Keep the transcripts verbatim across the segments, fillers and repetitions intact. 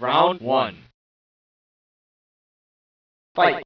Round one. Fight.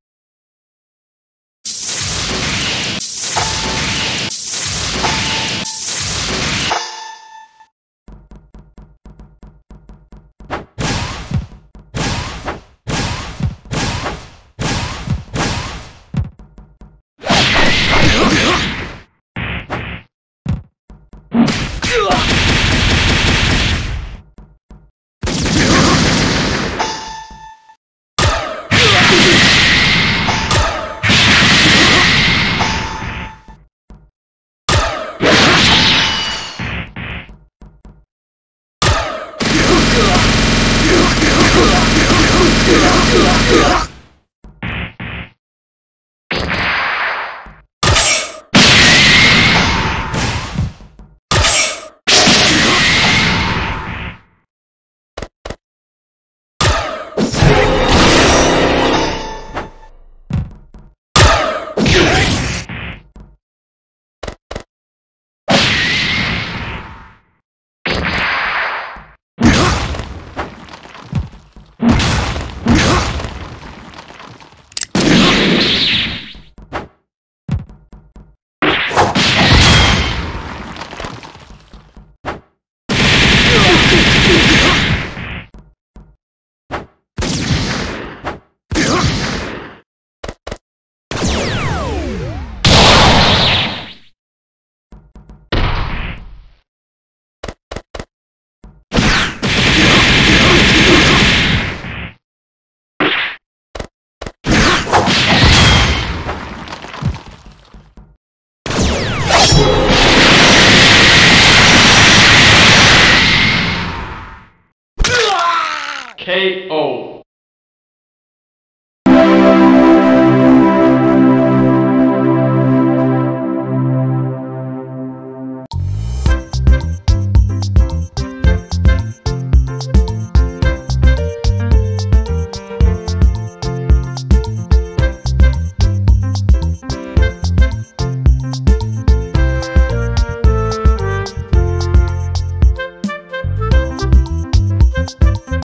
K O